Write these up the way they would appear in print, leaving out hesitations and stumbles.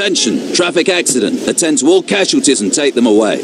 Attention, traffic accident. Attend to all casualties and take them away.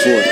24.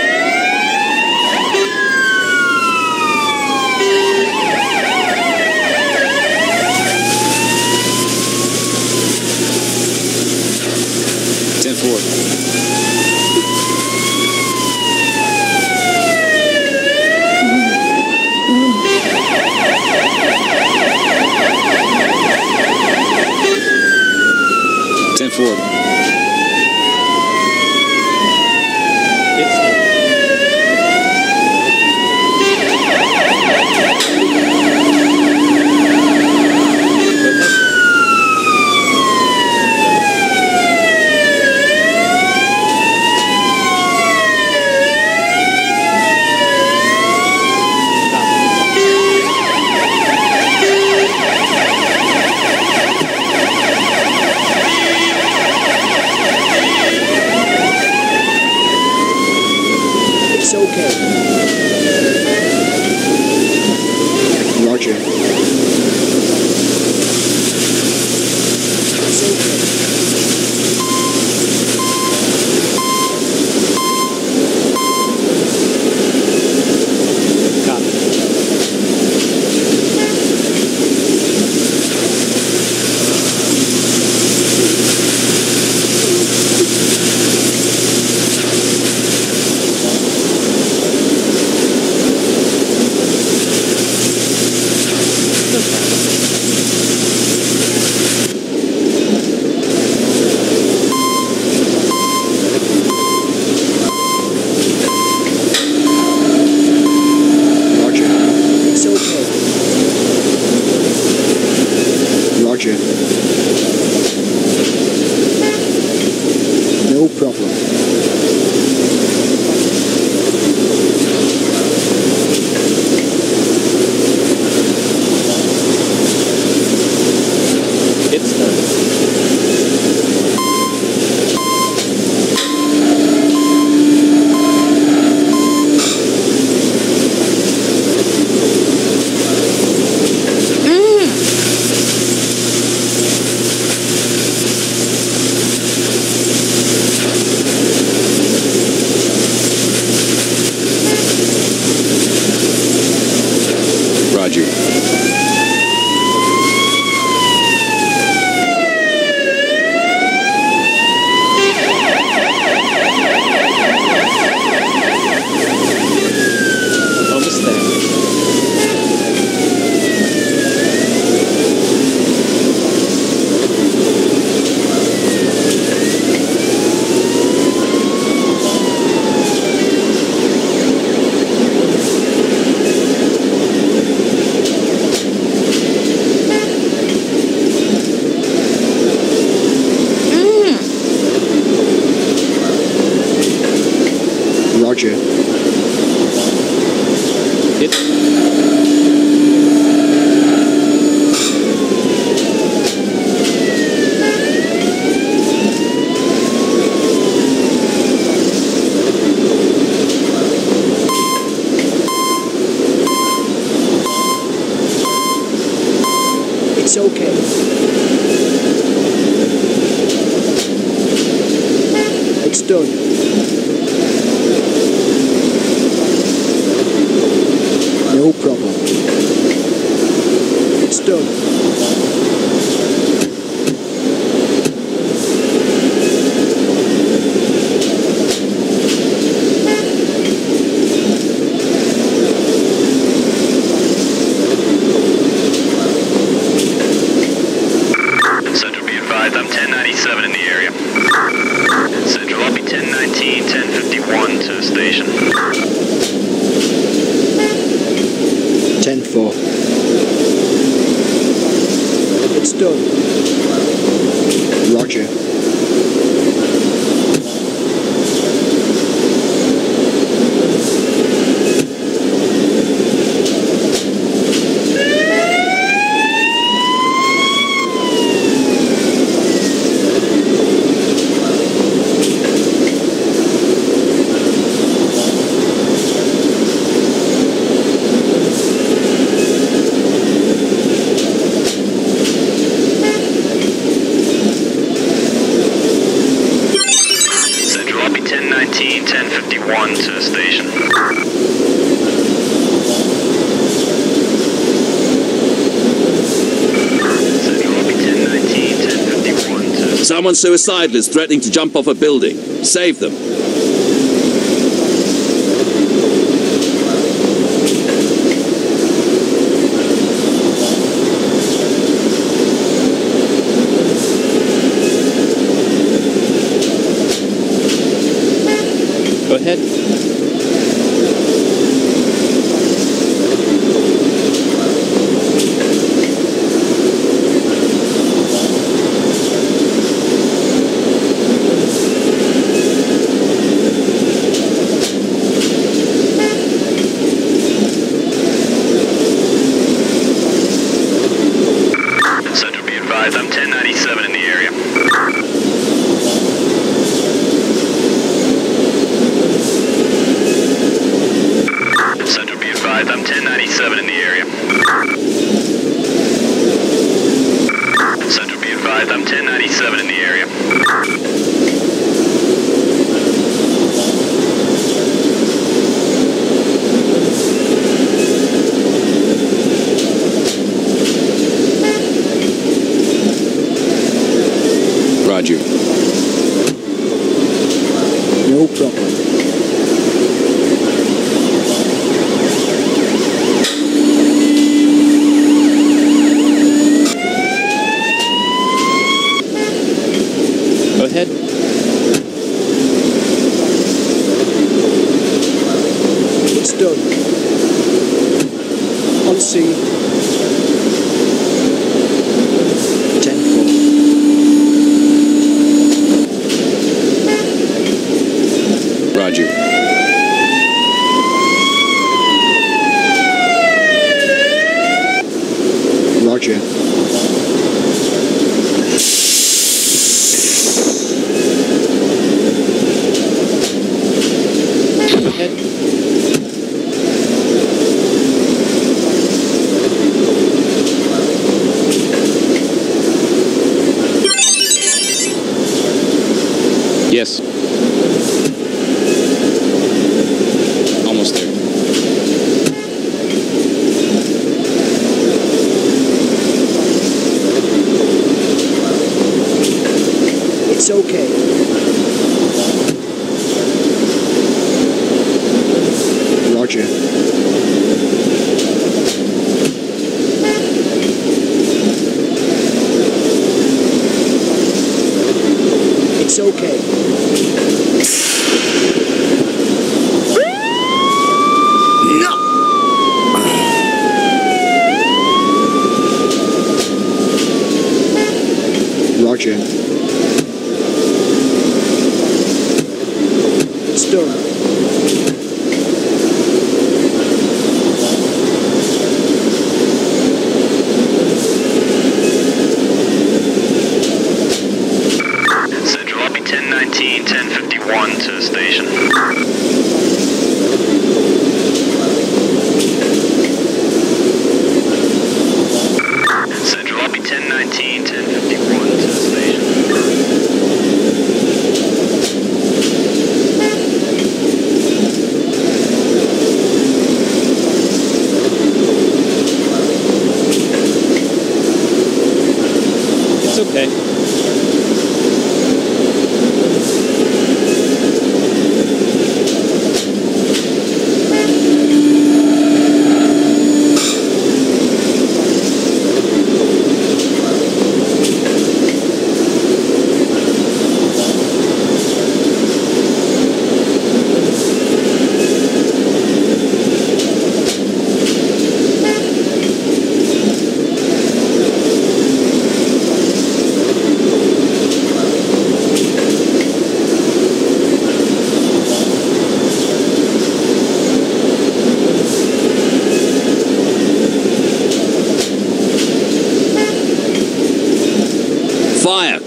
1 to the station. Someone suicidal is threatening to jump off a building. Save them. Go ahead.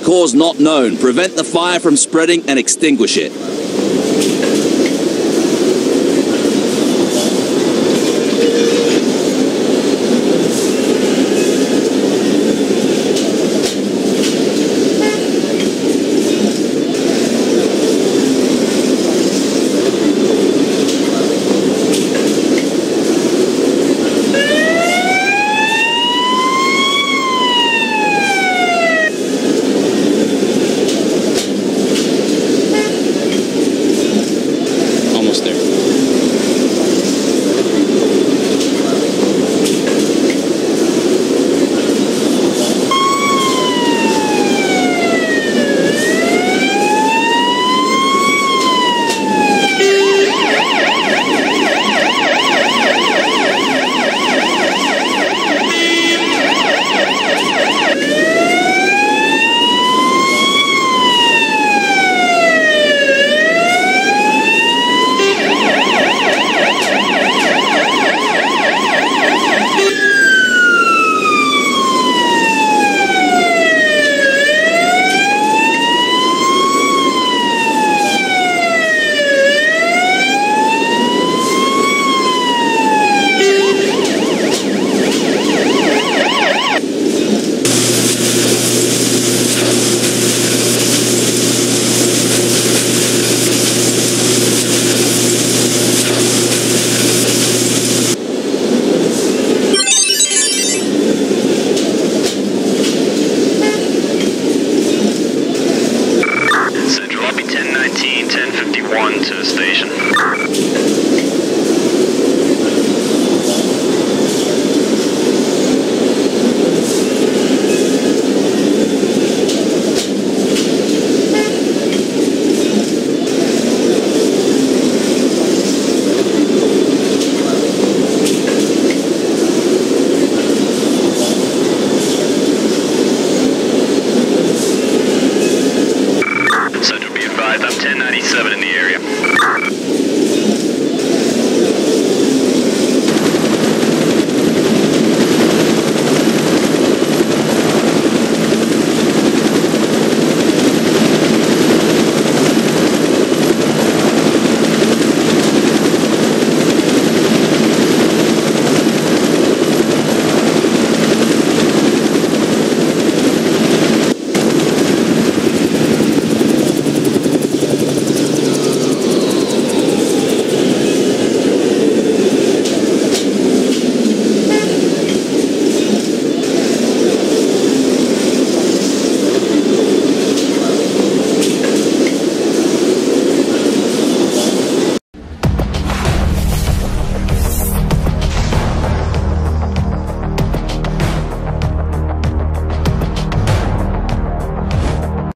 Cause not known. Prevent the fire from spreading and extinguish it. there.